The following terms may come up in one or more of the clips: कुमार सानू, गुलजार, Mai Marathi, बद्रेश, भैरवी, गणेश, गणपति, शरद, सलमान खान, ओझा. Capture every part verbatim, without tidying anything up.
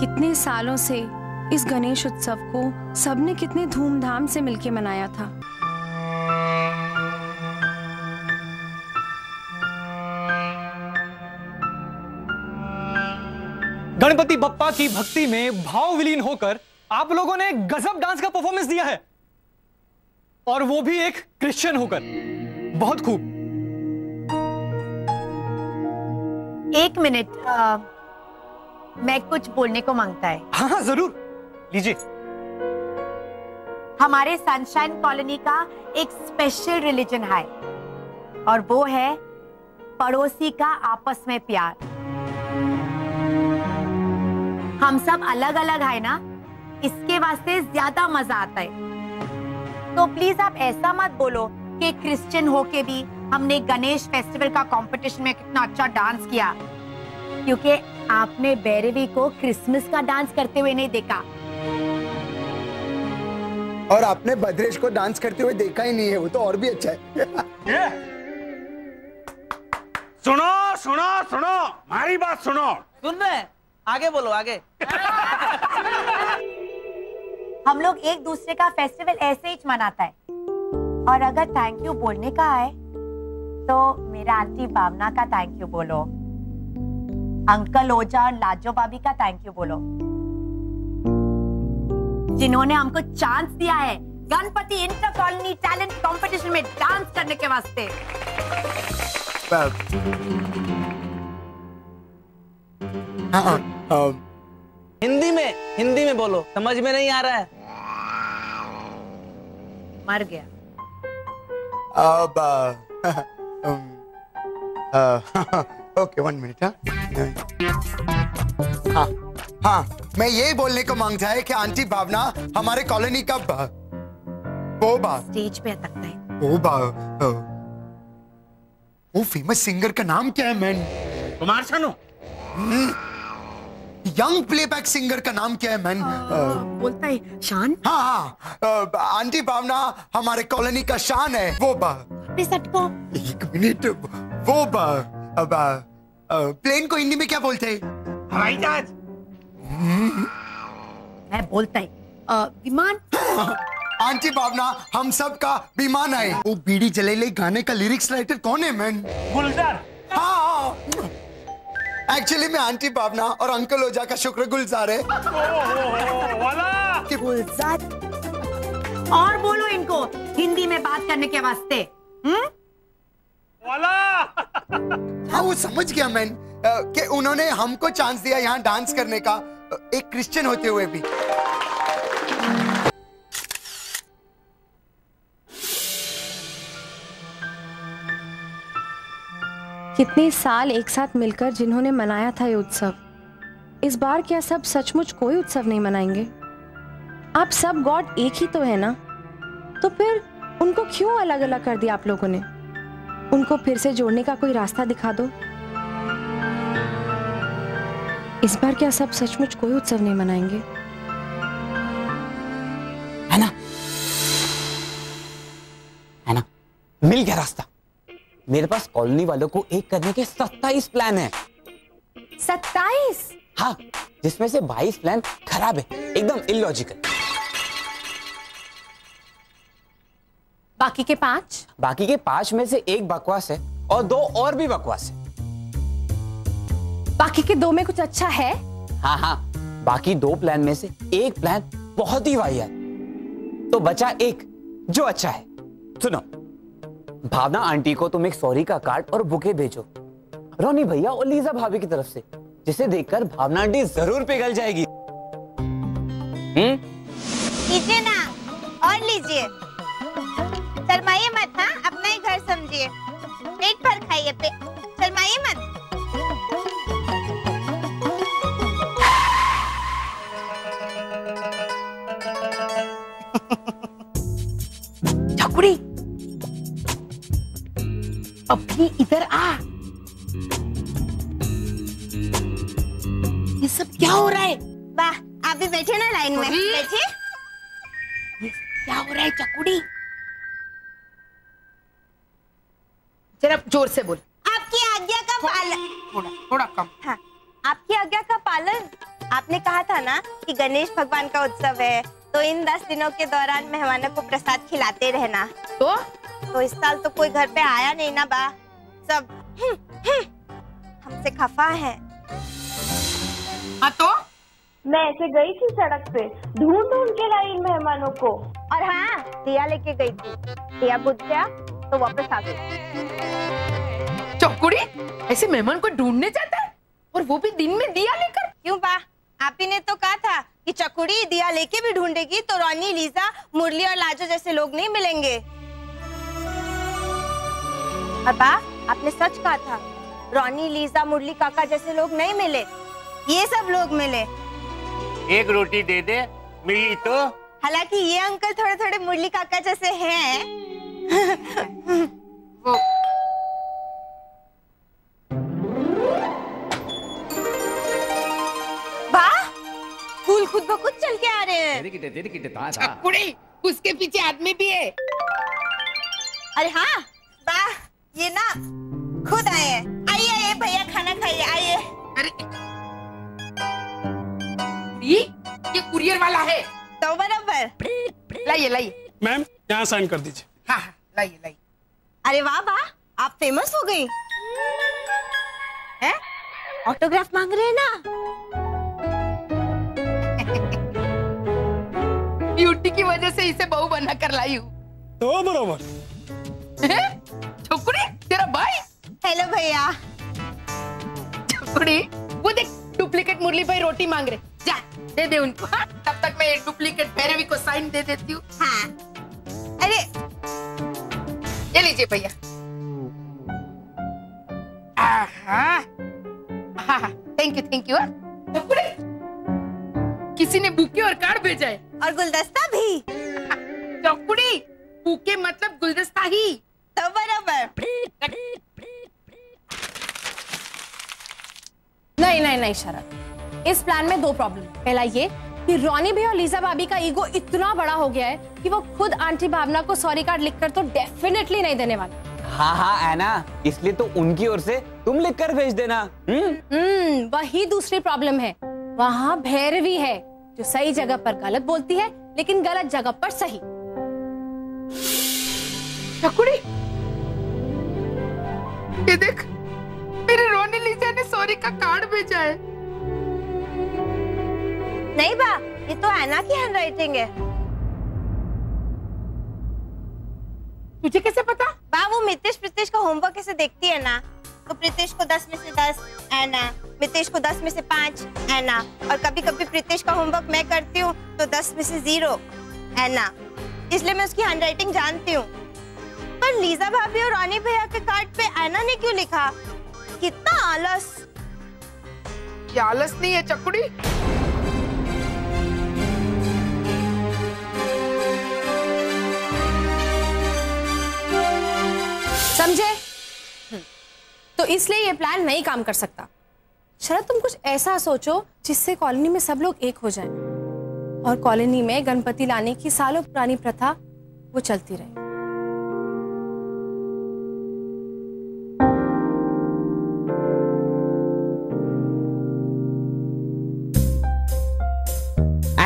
कितने सालों से इस गणेश उत्सव को सबने कितने धूमधाम से मिलके मनाया था। गणपति बप्पा की भक्ति में भाव विलीन होकर आप लोगों ने गजब डांस का परफॉर्मेंस दिया है, और वो भी एक क्रिश्चियन होकर। बहुत खूब। एक मिनट, आ, मैं कुछ बोलने को मांगता है। हाँ हाँ जरूर, लीजिए। हमारे सनशाइन कॉलोनी का एक स्पेशल रिलीजन है, और वो है पड़ोसी का आपस में प्यार। हम सब अलग अलग है ना, इसके वास्ते ज्यादा मजा आता है। तो प्लीज आप ऐसा मत बोलो कि क्रिश्चियन होके भी हमने गणेश फेस्टिवल का कंपटीशन में कितना अच्छा डांस किया, क्योंकि आपने भैरवी को क्रिसमस का डांस करते हुए नहीं देखा, और आपने बद्रेश को डांस करते हुए देखा ही नहीं है। वो तो और भी अच्छा है। yeah. सुनो सुनो सुनो हमारी बात सुनो। सुन रहे, आगे बोलो आगे। हम लोग एक दूसरे का फेस्टिवल ऐसे ही मनाता है, और अगर थैंक यू बोलने का है तो मेरा आंटी भावना का थैंक यू बोलो, अंकल ओझा और लाजो भाभी का थैंक यू बोलो, जिन्होंने हमको चांस दिया है गणपति inter colony talent competition में डांस करने के वास्ते। हिंदी में हिंदी में बोलो, समझ में नहीं आ रहा है। मर गया। Okay one minute. हाँ हाँ मैं यही बोलने को मांगता है कि आंटी भावना हमारे कॉलोनी का स्टेज पे तकता है। वो बा वो फेमस सिंगर का नाम क्या है? Man कुमार सानू। Young playback singer का नाम क्या है? मैन बोलता है शान। हाँ हाँ आंटी भावना हमारे कॉलोनी का शान है। वो बा सटको। एक मिनट, वो बा अब प्लेन को हिंदी में क्या बोलते हैं? हवाई जहाज। मैं बोलता है विमान। आंटी भावना हम सब का विमान है। वो बीड़ी जले ले गाने का लिरिक्स राइटर कौन है? मैन गुलजार। हाँ एक्चुअली मैं आंटी भावना और अंकल ओझा का शुक्र गुलजार है। गुलजार। और बोलो इनको हिंदी में बात करने के वास्ते। हम्म? वाला। हाँ वो समझ गया मैन, कि उन्होंने हमको चांस दिया यहाँ डांस करने का, एक क्रिश्चियन होते हुए भी। कितने साल एक साथ मिलकर जिन्होंने मनाया था ये उत्सव, इस बार क्या सब सचमुच कोई उत्सव नहीं मनाएंगे? आप सब गॉड एक ही तो है ना, तो फिर उनको क्यों अलग अलग कर दिया आप लोगों ने? उनको फिर से जोड़ने का कोई रास्ता दिखा दो। इस बार क्या सब सचमुच कोई उत्सव नहीं मनाएंगे, है ना? है ना, मिल गया रास्ता। मेरे पास कॉलोनी वालों को एक करने के सत्ताईस प्लान है। सत्ताईस? हाँ, जिसमें से बाईस प्लान खराब है, एकदम इलॉजिकल। बाकी के पांच? बाकी के पांच में से एक बकवास है, और दो और भी बकवास है। बाकी के दो में कुछ अच्छा है? हाँ हाँ, बाकी दो प्लान में से एक प्लान बहुत ही वाहियात है, तो बचा एक जो अच्छा है। सुनो, भावना आंटी को तुम एक सॉरी का कार्ड और बुके भेजो, रोनी भैया और लीजा भाभी की तरफ से, जिसे देखकर भावना आंटी जरूर पिघल जाएगी। हम्म? लीजिए ना, और लीजिए। शर्माइए मत, हाँ अपना ही घर समझिए। पेट भर खाइए, पे शर्माइए मत। ठाकुरी अपनी इधर आ। ये सब क्या हो रहा है? वाह आप भी बैठे ना लाइन में, बैठे। ये क्या हो रहा है ठाकुरी? जरा जोर से बोल। आपकी आज्ञा का पालन। थोड़ा थोड़ा कम। हाँ, आपकी आज्ञा का पालन आपने कहा था ना कि गणेश भगवान का उत्सव है, तो इन दस दिनों के दौरान मेहमानों को प्रसाद खिलाते रहना। तो तो इस साल तो कोई घर पे आया नहीं ना बा, सब हमसे खफा है। हाँ तो मैं ऐसे गई थी सड़क पे, ढूंढ ढूंढ के लाई इन मेहमानों को, और हाँ दिया लेके गई थी, दिया बुझ गया तो वापस आ गई। चौकुड़ी ऐसे मेहमान को ढूंढने जाता है, और वो भी दिन में दिया लेकर? क्यों बा, आप ही ने तो कहा था कि चकुड़ी दिया लेके भी ढूंढेगी तो रोनी, लीजा, मुरली और लाजो जैसे लोग नहीं मिलेंगे। और बा, आपने सच कहा था, रोनी, लीजा, मुरली काका जैसे लोग नहीं मिले, ये सब लोग मिले। एक रोटी दे दे, मिली तो। हालांकि ये अंकल थोड़े थोड़े मुरली काका जैसे हैं। वो खुद ब खुद चल के आ रहे हैं। चकुड़ी, उसके पीछे आदमी भी है। अरे हाँ बा, ये ना खुद आए हैं। आइए आइए भैया, खाना खाइए, आइए। अरे ये ये कुरियर वाला है। तो बराबर, लाइए लाइए। मैम यहाँ साइन कर दीजिए। हाँ लाइए लाइए। अरे वाह बा, आप फेमस हो गई हैं, ऑटोग्राफ मांग रहे हैं ना। ब्यूटी की वजह से इसे बहू बना कर लाई हूँ। तो बरोबर। छोकड़ी तेरा भाई। हेलो भैया। छोकड़ी वो देख, डुप्लीकेट मुरली भाई रोटी मांग रहे, जा दे दे उनको। हाँ? तब तक मैं डुप्लीकेट भैरवी को साइन दे देती हूँ। हाँ। अरे ये लीजिए भैया। Thank you thank you. किसी ने बुके और कार्ड भेजा है, और गुलदस्ता भी। चौकुड़ी बुके मतलब गुलदस्ता ही। तो बराबर। नहीं नहीं नहीं शरद, इस प्लान में दो प्रॉब्लम। पहला ये कि रोनी भी और लीजा भाभी का ईगो इतना बड़ा हो गया है कि वो खुद आंटी भावना को सॉरी कार्ड लिखकर तो डेफिनेटली नहीं देने वाली। हाँ हाँ है ना, इसलिए तो उनकी ओर से तुम लिखकर भेज देना। हम्म, वही दूसरी प्रॉब्लम है। वहाँ भैरवी है जो सही जगह पर गलत बोलती है, लेकिन गलत जगह पर सही। चकुड़ी ये देख, मेरे रोनी लीजा ने सॉरी का कार्ड भेजा है। नहीं बा, ये तो ऐना की हैंडराइटिंग है। तुझे कैसे पता बा? वो मितेश प्रीतेश का होमवर्क कैसे देखती है ना, तो प्रीतेश को दस में से दस ऐना, मितेश को दस में से पाँच ऐना, और कभी कभी प्रीतेश का होमवर्क मैं करती हूँ तो दस में से जीरो ऐना, इसलिए मैं उसकी हैंडराइटिंग जानती हूँ। पर लीजा भाभी और रानी भैया के कार्ड पे ऐना ने क्यों लिखा? कितना आलस। क्या आलस नहीं है चकुड़ी, समझे? तो इसलिए ये प्लान नहीं काम कर सकता। शरद तुम कुछ ऐसा सोचो जिससे कॉलोनी में सब लोग एक हो जाएं, और कॉलोनी में गणपति लाने की सालों पुरानी प्रथा वो चलती रहे।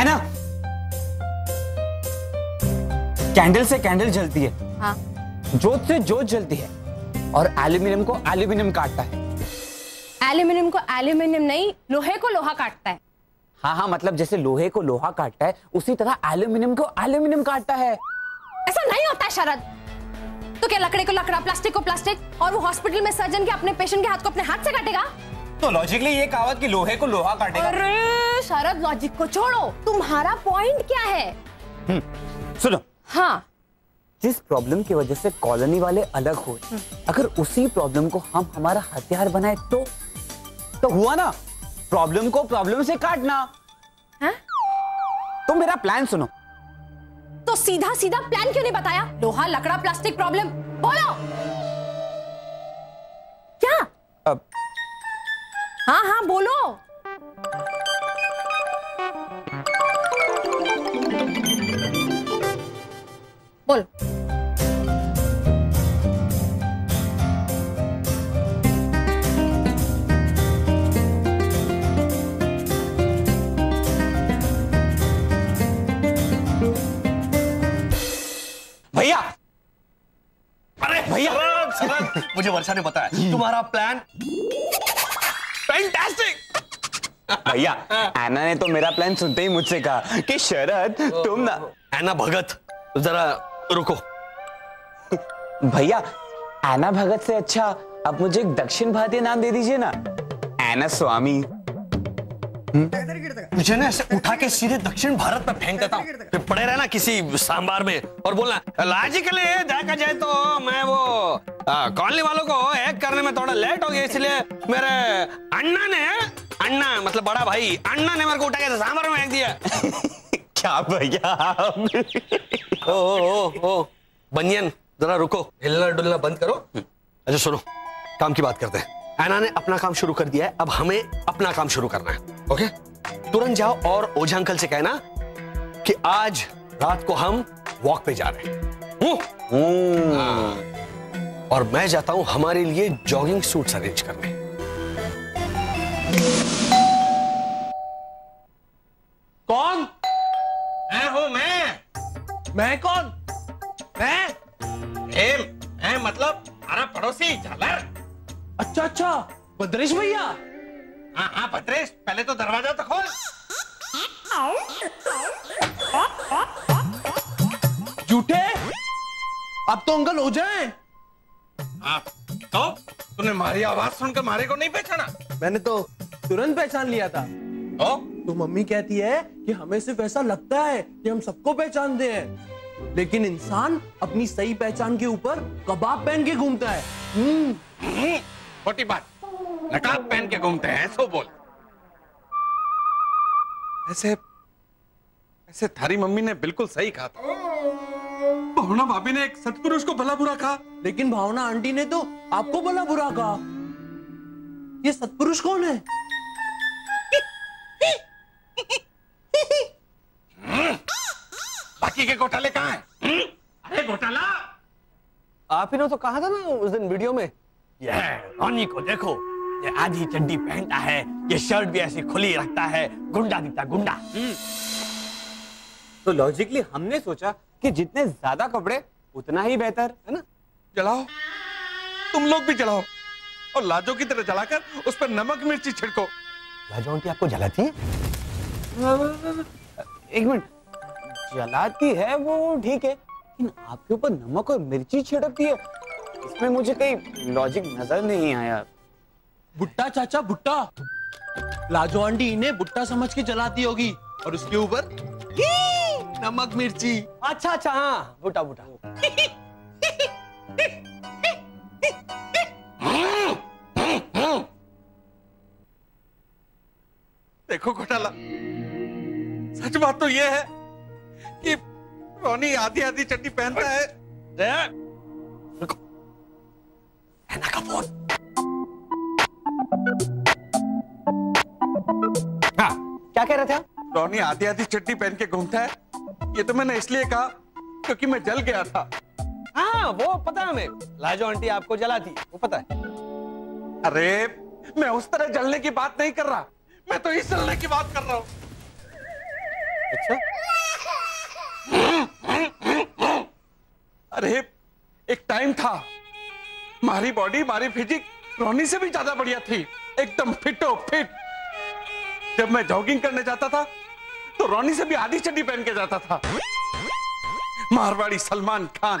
ऐना, कैंडल से कैंडल जलती है। हाँ। जोत से जोत जलती है, और एल्यूमिनियम को एल्यूमिनियम काटता है। एल्यूमिनियम को एल्यूमिनियम नहीं, लोहे को लोहा काटता है। हाँ हाँ, मतलब जैसे लोहे को लोहा काटता है, उसी तरह एल्यूमिनियम को एल्यूमिनियम काटता है। ऐसा नहीं होता शरद। तो क्या लकड़ी को लकड़ा, प्लास्टिक को प्लास्टिक, और वो हॉस्पिटल में सर्जन के अपने पेशेंट के हाथ को अपने हाथ से काटेगा? तो लॉजिकली ये कहावत कि लोहे को लोहा काटेगा। अरे शरद, लॉजिक को छोड़ो, तुम्हारा पॉइंट क्या है? सुनो। हाँ। जिस प्रॉब्लम की वजह से कॉलोनी वाले अलग हो, अगर उसी प्रॉब्लम को हम हमारा हथियार बनाए तो तो हुआ ना, प्रॉब्लम को प्रॉब्लम से काटना। हाँ? तो मेरा प्लान सुनो। तो सीधा सीधा प्लान क्यों नहीं बताया? लोहा लकड़ा प्लास्टिक प्रॉब्लम बोलो क्या? अब हाँ हाँ बोलो। बोल। वर्षा ने बताया तुम्हारा प्लान फैंटास्टिक। भैया ऐना ने तो मेरा प्लान सुनते ही मुझसे कहा कि शरद तुम ना ऐना भगत जरा रुको। भैया ऐना भगत से अच्छा आप मुझे एक दक्षिण भारतीय नाम दे दीजिए ना, ऐना स्वामी। मुझे ना ऐसे उठा के सीधे दक्षिण भारत में फेंक देता हूँ, फिर पड़े रहना किसी सांबार में और बोलना लॉजिकली देखा जाए तो मैं वो कॉलोनी वालों को हैक करने में थोड़ा लेट हो गया, इसलिए मेरे अण्णा ने अण्णा मतलब बड़ा भाई अण्णा ने मेरे को उठा के सांबार में फेंक दिया। क्या भैया ओ ओ ओ बनियन जरा रुको, हिलना डुलना बंद करो। अच्छा सुनो काम की बात करते हैं, ऐना ने अपना काम शुरू कर दिया है, अब हमें अपना काम शुरू करना है। ओके तुरंत जाओ और ओझा अंकल से कहना कि आज रात को हम वॉक पे जा रहे हैं और मैं जाता हूं हमारे लिए जॉगिंग सूट्स अरेंज करने। कौन मैं हूं मैं मैं कौन मैं एम, मैं मतलब हमारा पड़ोसी झालर। अच्छा अच्छा बद्रेश भैया। हाँ हाँ बद्रेश पहले तो दरवाजा तो खोल। झूठे अब तो अंकल हो जाए। हाँ तो तूने मारी आवाज सुनकर मारे को नहीं पहचाना? मैंने तो तुरंत पहचान लिया था। तो तो मम्मी कहती है कि हमें सिर्फ ऐसा लगता है कि हम सबको पहचानते हैं, लेकिन इंसान अपनी सही पहचान के ऊपर कबाब पहन के घूमता है। हम्म छोटी बात नकाब पहन के घूमते हैं सो बोल। ऐसे ऐसे थारी मम्मी ने बिल्कुल सही कहा था, भावना भाभी ने एक सतपुरुष को भला बुरा कहा, लेकिन भावना आंटी ने तो आपको भला बुरा कहा। ये सतपुरुष कौन है? बाकी के घोटाले कहाँ हैं? अरे घोटाला आप ही ने तो कहा था ना उस दिन वीडियो में, ये रोनी को देखो ये आधी चड्डी पहनता है, ये शर्ट भी ऐसी खुली रखता है, गुंडा दिखता गुंडा। तो लॉजिकली हमने सोचा कि जितने ज्यादा कपड़े उतना ही बेहतर है ना। जलाओ तुम लोग भी जलाओ और लाजो की तरह जलाकर उस पर नमक मिर्ची छिड़को। लाजो आंटी आपको जलाती है? एक मिनट जलाती है वो ठीक है, लेकिन आपके ऊपर नमक और मिर्ची छिड़कती है इसमें मुझे कहीं लॉजिक नजर नहीं आया। बुट्टा चाचा बुट्टा, लाजो आंटी इन्हें बुट्टा समझ के जलाती होगी और उसके ऊपर नमक मिर्ची। अच्छा अच्छा हाँ बुट्टा बुट्टा। देखो घोटाला सच बात तो ये है कि रोनी आधी आधी चड्डी पहनता है। ऐना का फोन। हाँ क्या कह रहे थे? रोनी आधी आधी चड्डी पहन के घूमता है ये तो मैंने इसलिए कहा क्योंकि मैं जल गया था। हाँ वो पता है हमें, लाजो आंटी आपको जलाती वो पता है। अरे मैं उस तरह जलने की बात नहीं कर रहा, मैं तो इस जलने की बात कर रहा हूँ। अच्छा अरे एक टाइम था मारी बॉडी मारी फिजिक रोनी से भी ज्यादा बढ़िया थी, एकदम फिटो फिट। जब मैं जॉगिंग करने जाता था तो रोनी से भी आधी चड्डी पहन के जाता था, मारवाड़ी सलमान खान।